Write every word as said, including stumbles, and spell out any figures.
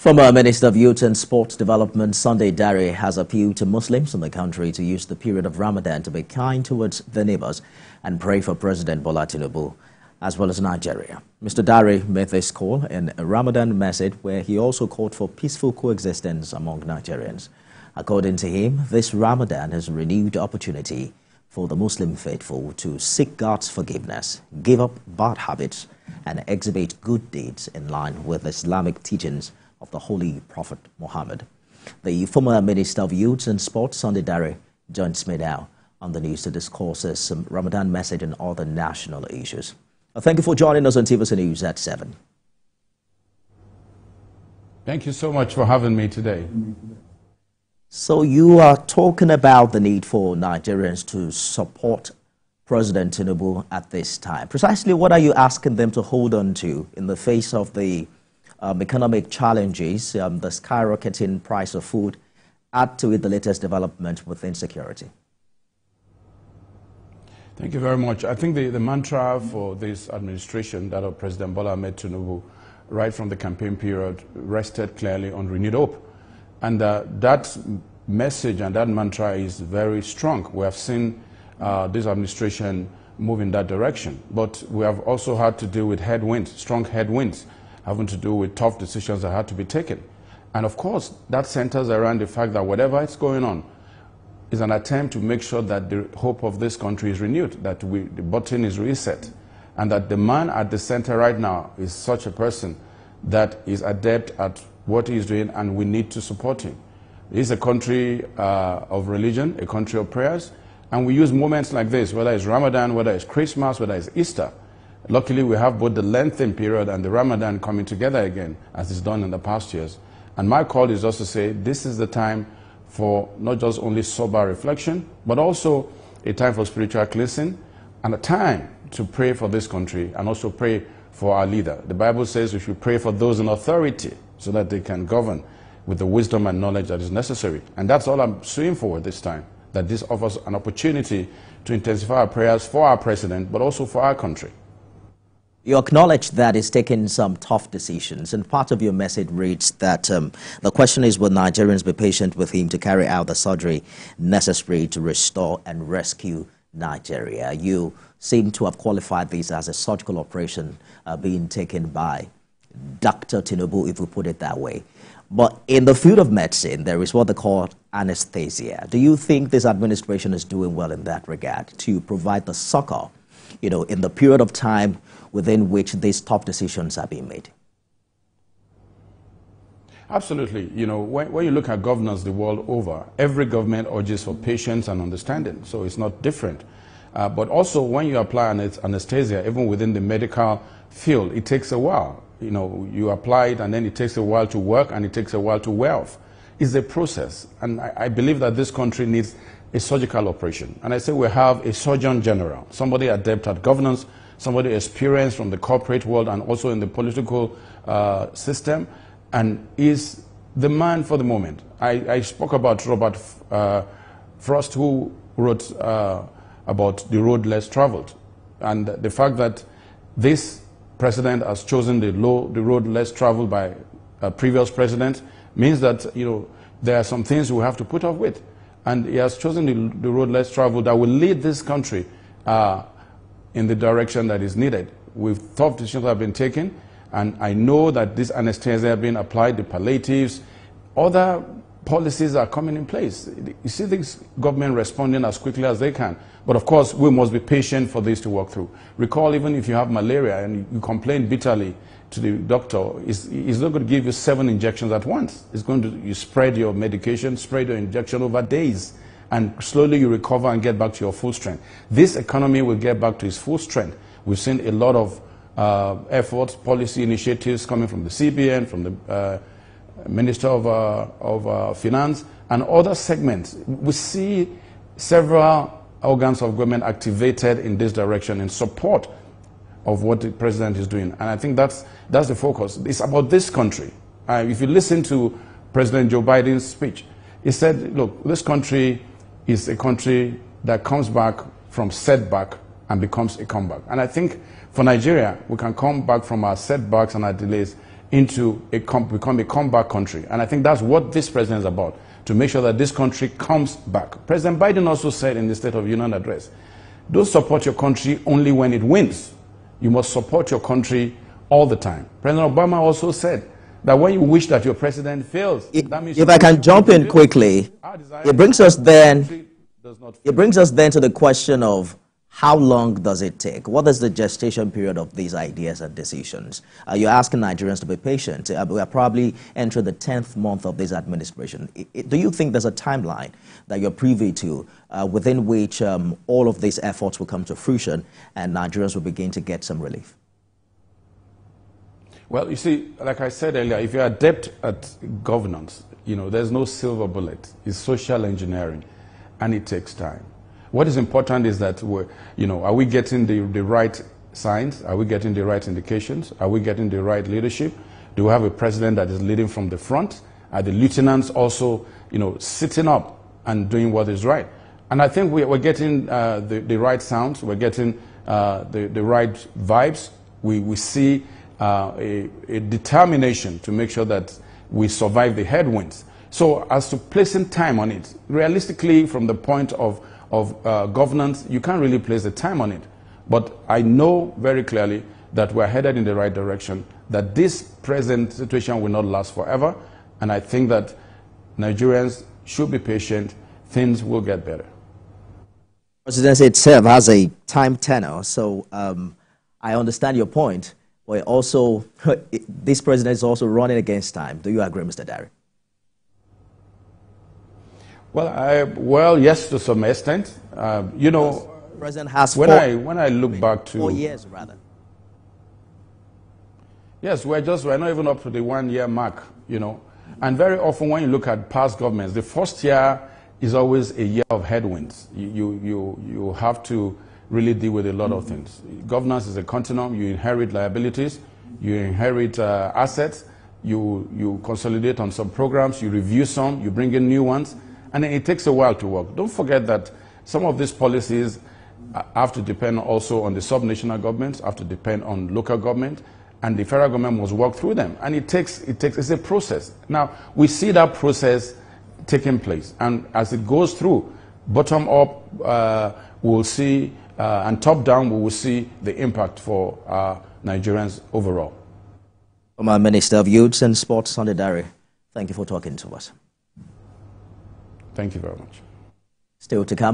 Former Minister of Youth and Sports Development Sunday Dare has appealed to Muslims in the country to use the period of Ramadan to be kind towards their neighbors and pray for President Bola Tinubu, as well as Nigeria. Mister Dare made this call in a Ramadan message where he also called for peaceful coexistence among Nigerians. According to him, this Ramadan is a renewed opportunity for the Muslim faithful to seek God's forgiveness, give up bad habits, and exhibit good deeds in line with Islamic teachings of the Holy Prophet Muhammad. The former Minister of Youth and Sports, Sunday Dare, joins me now on the news to discuss some Ramadan message and other national issues. Well, thank you for joining us on T V C News at seven. Thank you so much for having me today. So you are talking about the need for Nigerians to support President Tinubu at this time. Precisely what are you asking them to hold on to in the face of the Um, economic challenges, um, the skyrocketing price of food, add to it the latest development with insecurity? Thank you very much. I think the, the mantra for this administration, that of President Bola Ahmed Tinubu, right from the campaign period, rested clearly on renewed hope. And uh, that message and that mantra is very strong. We have seen uh, this administration move in that direction. But we have also had to deal with headwinds, strong headwinds, having to do with tough decisions that had to be taken. And of course, that centers around the fact that whatever is going on is an attempt to make sure that the hope of this country is renewed, that we, the button is reset, and that the man at the center right now is such a person that is adept at what he is doing, and we need to support him. It is a country uh, of religion, a country of prayers, and we use moments like this, whether it's Ramadan, whether it's Christmas, whether it's Easter. Luckily, we have both the lengthened period and the Ramadan coming together again, as is done in the past years. And my call is also to say this is the time for not just only sober reflection, but also a time for spiritual cleansing and a time to pray for this country and also pray for our leader. The Bible says we should pray for those in authority so that they can govern with the wisdom and knowledge that is necessary. And that's all I'm suing for this time, that this offers an opportunity to intensify our prayers for our president, but also for our country. You acknowledge that it's taken some tough decisions, and part of your message reads that um, the question is, will Nigerians be patient with him to carry out the surgery necessary to restore and rescue Nigeria? You seem to have qualified this as a surgical operation uh, being taken by Doctor Tinubu, if we put it that way. But in the field of medicine, there is what they call anesthesia. Do you think this administration is doing well in that regard to provide the succor, you know, in the period of time within which these tough decisions are being made? Absolutely. You know, when, when you look at governance the world over, every government urges for patience and understanding, so it's not different. Uh, but also, when you apply an anesthesia, even within the medical field, it takes a while. You know, you apply it, and then it takes a while to work, and it takes a while to wear off. It's a process, and I, I believe that this country needs a surgical operation. And I say we have a surgeon general, somebody adept at governance, somebody experienced from the corporate world and also in the political uh, system, and is the man for the moment. I, I spoke about Robert uh, Frost, who wrote uh, about the road less traveled, and the fact that this president has chosen the, low, the road less traveled by a previous president means that, you know, there are some things we have to put up with, and he has chosen the, the road less traveled that will lead this country Uh, in the direction that is needed. With tough decisions that have been taken, and I know that this anesthesia have been applied, the palliatives, other policies are coming in place. You see this government responding as quickly as they can. But of course, we must be patient for this to work through. Recall, even if you have malaria and you complain bitterly to the doctor, he's, he's not going to give you seven injections at once. It's going to, you spread your medication, spread your injection over days, and slowly you recover and get back to your full strength. This economy will get back to its full strength. We've seen a lot of uh, efforts, policy initiatives coming from the C B N, from the uh, Minister of, uh, of uh, Finance, and other segments. We see several organs of government activated in this direction in support of what the president is doing. And I think that's, that's the focus. It's about this country. Uh, if you listen to President Joe Biden's speech, he said, look, this country is a country that comes back from setback and becomes a comeback. And I think for Nigeria, we can come back from our setbacks and our delays into a become a comeback country. And I think that's what this president is about, to make sure that this country comes back. President Biden also said in the State of Union address, don't support your country only when it wins. You must support your country all the time. President Obama also said that when you wish that your president fails, if, that means if I can jump in quickly, it brings us then it brings us then to the question of how long does it take? What is the gestation period of these ideas and decisions? Uh, you're asking Nigerians to be patient. Uh, we are probably entering the tenth month of this administration. It, it, do you think there's a timeline that you're privy to uh, within which um, all of these efforts will come to fruition and Nigerians will begin to get some relief? Well, you see, like I said earlier, if you're adept at governance, you know, there's no silver bullet. It's social engineering, and it takes time. What is important is that, we're, you know, are we getting the, the right signs? Are we getting the right indications? Are we getting the right leadership? Do we have a president that is leading from the front? Are the lieutenants also, you know, sitting up and doing what is right? And I think we, we're getting uh, the, the right sounds. We're getting uh, the, the right vibes. We, we see uh, a, a determination to make sure that we survive the headwinds. So as to placing time on it, realistically, from the point of of uh, governance, you can't really place the time on it. But I know very clearly that we're headed in the right direction, that this present situation will not last forever. And I think that Nigerians should be patient. Things will get better. Presidency itself has a time tenor. So um, I understand your point. But also, this president is also running against time. Do you agree, Mister Dare? Well, I, well, yes, to some extent. Uh, you know, president has when four, I when I look I mean, back to four years rather. Yes, we're just we're not even up to the one-year mark, you know. And very often, when you look at past governments, the first year is always a year of headwinds. You you you, you have to really deal with a lot mm-hmm. of things. Governance is a continuum. You inherit liabilities, you inherit uh, assets, you you consolidate on some programs, you review some, you bring in new ones. And it takes a while to work. Don't forget that some of these policies have to depend also on the subnational governments, have to depend on local government, and the federal government must work through them. And it takes, it takes, it's a process. Now, we see that process taking place. And as it goes through, bottom up, uh, we'll see, uh, and top down, we will see the impact for uh, Nigerians overall. Former Minister of Youth and Sports, Sunday Dare, thank you for talking to us. Thank you very much. Still to come.